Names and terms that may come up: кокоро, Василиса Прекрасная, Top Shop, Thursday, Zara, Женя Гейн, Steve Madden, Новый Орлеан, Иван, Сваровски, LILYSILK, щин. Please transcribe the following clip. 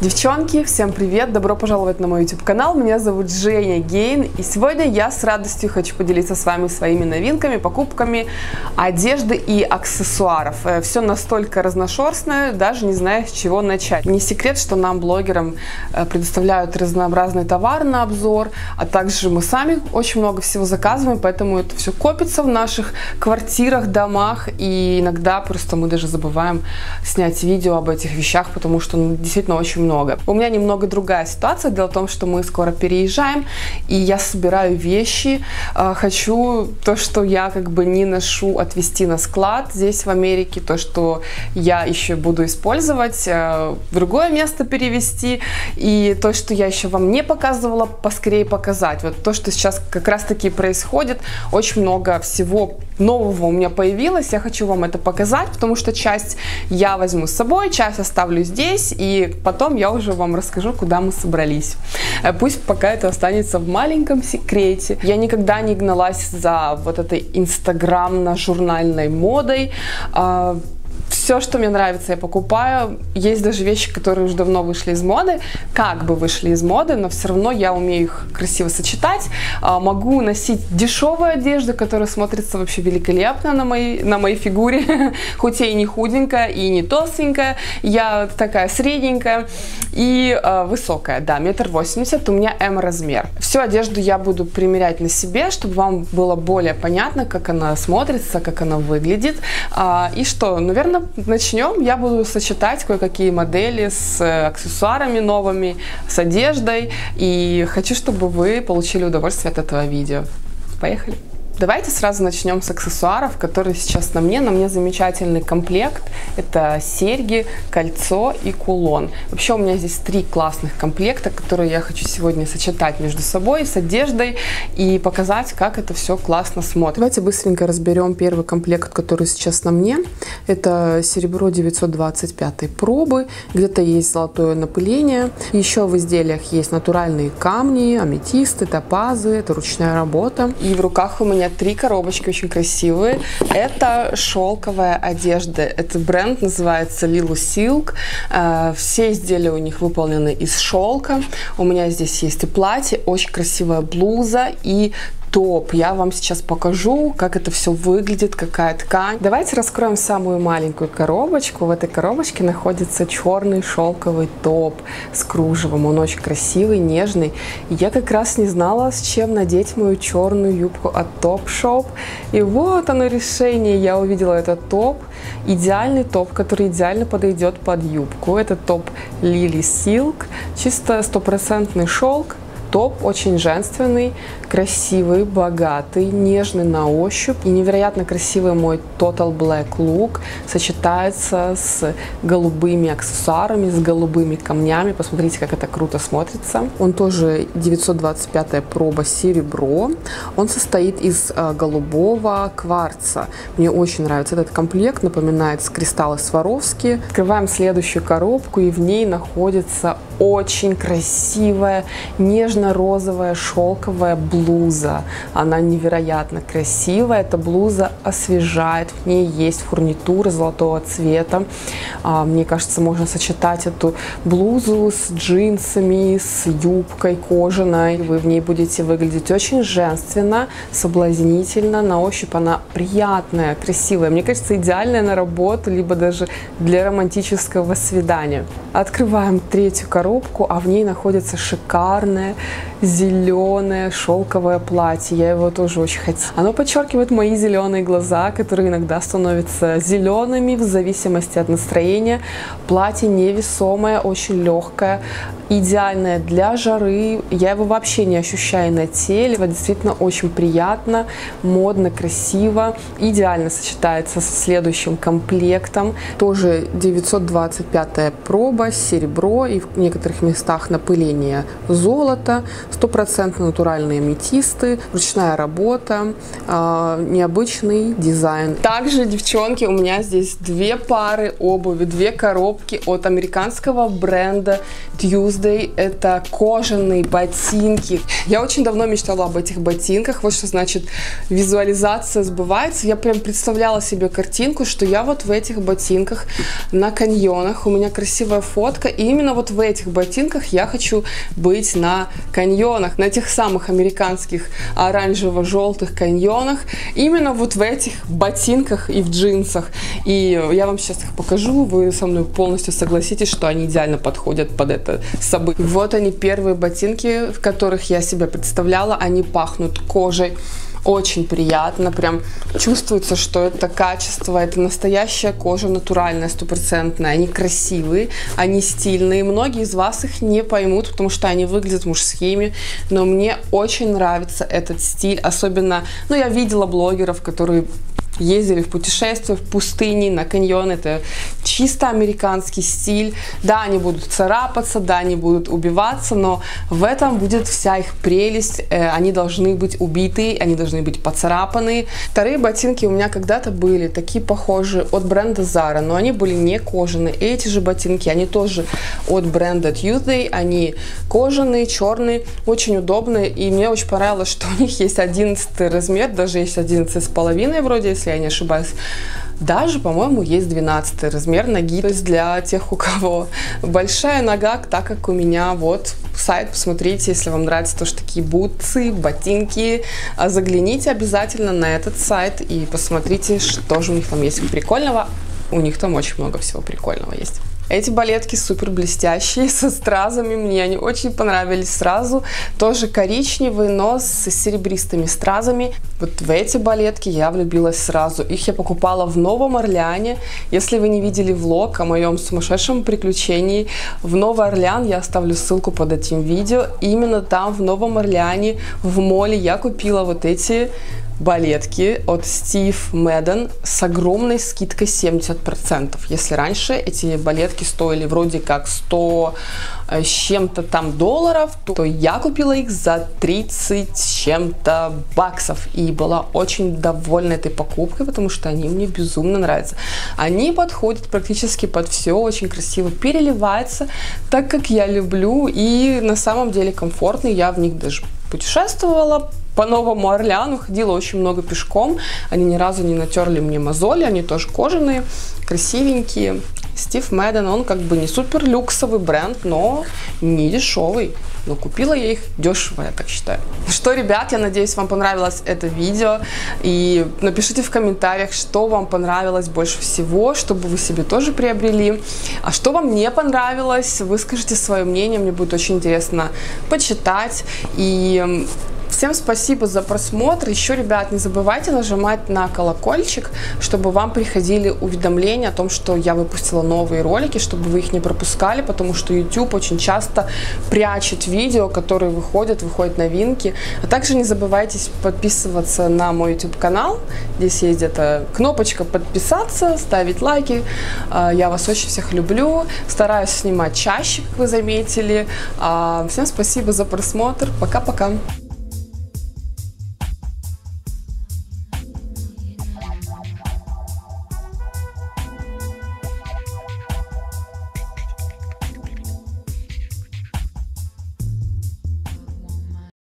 Девчонки, всем привет! Добро пожаловать на мой YouTube-канал. Меня зовут Женя Гейн, и сегодня я с радостью хочу поделиться с вами своими новинками, покупками одежды и аксессуаров. Все настолько разношерстное, даже не знаю, с чего начать. Не секрет, что нам, блогерам, предоставляют разнообразный товар на обзор, а также мы сами очень много всего заказываем, поэтому это все копится в наших квартирах, домах, и иногда просто мы даже забываем снять видео об этих вещах, потому что действительно очень много. У меня немного другая ситуация. Дело в том, что мы скоро переезжаем, и я собираю вещи. Хочу то, что я как бы не ношу, отвезти на склад здесь, в Америке, то, что я еще буду использовать, в другое место перевести, и то, что я еще вам не показывала, поскорее показать. Вот то, что сейчас как раз-таки происходит, очень много всего нового у меня появилось, я хочу вам это показать, потому что часть я возьму с собой, часть оставлю здесь, и потом я уже вам расскажу, куда мы собрались. Пусть пока это останется в маленьком секрете. Я никогда не гналась за вот этой инстаграмно-журнальной модой. Все, что мне нравится, я покупаю. Есть даже вещи, которые уже давно вышли из моды, как бы вышли из моды, но все равно я умею их красиво сочетать. Могу носить дешевую одежду, которая смотрится вообще великолепно на моей фигуре, хоть я и не худенькая, и не толстенькая, я такая средненькая и высокая, да, 1,80 м, у меня М-размер. Всю одежду я буду примерять на себе, чтобы вам было более понятно, как она смотрится, как она выглядит. И что, наверное, начнем. Я буду сочетать кое-какие модели с аксессуарами новыми, с одеждой, и хочу, чтобы вы получили удовольствие от этого видео. Поехали! Давайте сразу начнем с аксессуаров, которые сейчас на мне. На мне замечательный комплект. Это серьги, кольцо и кулон. Вообще у меня здесь три классных комплекта, которые я хочу сегодня сочетать между собой, с одеждой, и показать, как это все классно смотрится. Давайте быстренько разберем первый комплект, который сейчас на мне. Это серебро 925 пробы. Где-то есть золотое напыление. Еще в изделиях есть натуральные камни, аметисты, топазы. Это ручная работа. И в руках у меня три коробочки очень красивые. Это шелковая одежда. Этот бренд называется LILYSILK. Все изделия у них выполнены из шелка. У меня здесь есть и платье, очень красивая блуза и топ. Я вам сейчас покажу, как это все выглядит, какая ткань. Давайте раскроем самую маленькую коробочку. В этой коробочке находится черный шелковый топ с кружевом. Он очень красивый, нежный. И я как раз не знала, с чем надеть мою черную юбку от Top Shop. И вот оно решение. Я увидела этот топ. Идеальный топ, который идеально подойдет под юбку. Это топ LILYSILK. Чисто стопроцентный шелк. Топ очень женственный, красивый, богатый, нежный на ощупь. И невероятно красивый мой Total Black Look сочетается с голубыми аксессуарами, с голубыми камнями. Посмотрите, как это круто смотрится. Он тоже 925 проба серебро. Он состоит из голубого кварца. Мне очень нравится этот комплект, напоминает кристаллы Сваровски. Открываем следующую коробку, и в ней находится очень красивая, нежная, розовая шелковая блуза. Она невероятно красивая. Эта блуза освежает. В ней есть фурнитура золотого цвета. Мне кажется, можно сочетать эту блузу с джинсами, с юбкой кожаной. Вы в ней будете выглядеть очень женственно, соблазнительно. На ощупь она приятная, красивая. Мне кажется, идеальная на работу, либо даже для романтического свидания. Открываем третью коробку, а в ней находится шикарная зеленое шелковое платье. Я его тоже очень хотела. Оно подчеркивает мои зеленые глаза, которые иногда становятся зелеными в зависимости от настроения. Платье невесомое, очень легкое, идеальное для жары. Я его вообще не ощущаю на теле. Это действительно очень приятно, модно, красиво. Идеально сочетается со следующим комплектом. Тоже 925 проба, серебро и в некоторых местах напыление золота. золото, стопроцентно натуральные аметисты, ручная работа, необычный дизайн. Также, девчонки, у меня здесь две пары обуви, две коробки от американского бренда Thursday. Это кожаные ботинки. Я очень давно мечтала об этих ботинках. Вот что значит визуализация сбывается. Я прям представляла себе картинку, что я вот в этих ботинках на каньонах. У меня красивая фотка. И именно вот в этих ботинках я хочу быть на каньонах. На тех самых американских оранжево-желтых каньонах. Именно вот в этих ботинках и в джинсах. И я вам сейчас их покажу. Вы со мной полностью согласитесь, что они идеально подходят под это событие. Вот они, первые ботинки, в которых я себя представляла. Они пахнут кожей. Очень приятно, прям чувствуется, что это качество, это настоящая кожа, натуральная, стопроцентная. Они красивые, они стильные. Многие из вас их не поймут, потому что они выглядят мужскими, но мне очень нравится этот стиль. Особенно, ну, я видела блогеров, которые ездили в путешествия, в пустыни, на каньон. Это чисто американский стиль. Да, они будут царапаться, да, они будут убиваться, но в этом будет вся их прелесть. Они должны быть убиты, они должны быть поцарапаны. Вторые ботинки у меня когда-то были такие похожие от бренда Zara, но они были не кожаные. Эти же ботинки, они тоже от бренда Thursday. Они кожаные, черные, очень удобные. И мне очень понравилось, что у них есть 11 размер, даже есть 11,5 вроде, если я не ошибаюсь. Даже, по-моему, есть 12 размер ноги. То есть для тех, у кого большая нога, так как у меня, вот сайт, посмотрите, если вам нравятся тоже такие бутсы, ботинки, загляните обязательно на этот сайт и посмотрите, что же у них там есть прикольного. У них там очень много всего прикольного есть. Эти балетки супер блестящие, со стразами, мне они очень понравились сразу. Тоже коричневые, но с серебристыми стразами. Вот в эти балетки я влюбилась сразу. Их я покупала в Новом Орлеане. Если вы не видели влог о моем сумасшедшем приключении в Новый Орлеан, я оставлю ссылку под этим видео. Именно там, в Новом Орлеане, в моле, я купила вот эти балетки от Steve Madden с огромной скидкой 70%. Если раньше эти балетки стоили вроде как 100 с чем-то там долларов, то я купила их за 30 с чем-то баксов и была очень довольна этой покупкой, потому что они мне безумно нравятся. Они подходят практически под все, очень красиво переливаются, так как я люблю, и на самом деле комфортные. Я в них даже путешествовала по Новому Орлеану, ходила очень много пешком. Они ни разу не натерли мне мозоли, они тоже кожаные, красивенькие. Steve Madden, он как бы не супер люксовый бренд, но не дешевый. Но купила я их дешево, я так считаю. Что, ребят, я надеюсь, вам понравилось это видео. И напишите в комментариях, что вам понравилось больше всего, чтобы вы себе тоже приобрели. А что вам не понравилось, выскажите свое мнение, мне будет очень интересно почитать. И всем спасибо за просмотр. Еще, ребят, не забывайте нажимать на колокольчик, чтобы вам приходили уведомления о том, что я выпустила новые ролики, чтобы вы их не пропускали, потому что YouTube очень часто прячет видео, которые выходят новинки. А также не забывайте подписываться на мой YouTube-канал. Здесь есть где-то кнопочка подписаться, ставить лайки. Я вас очень всех люблю. Стараюсь снимать чаще, как вы заметили. Всем спасибо за просмотр. Пока-пока.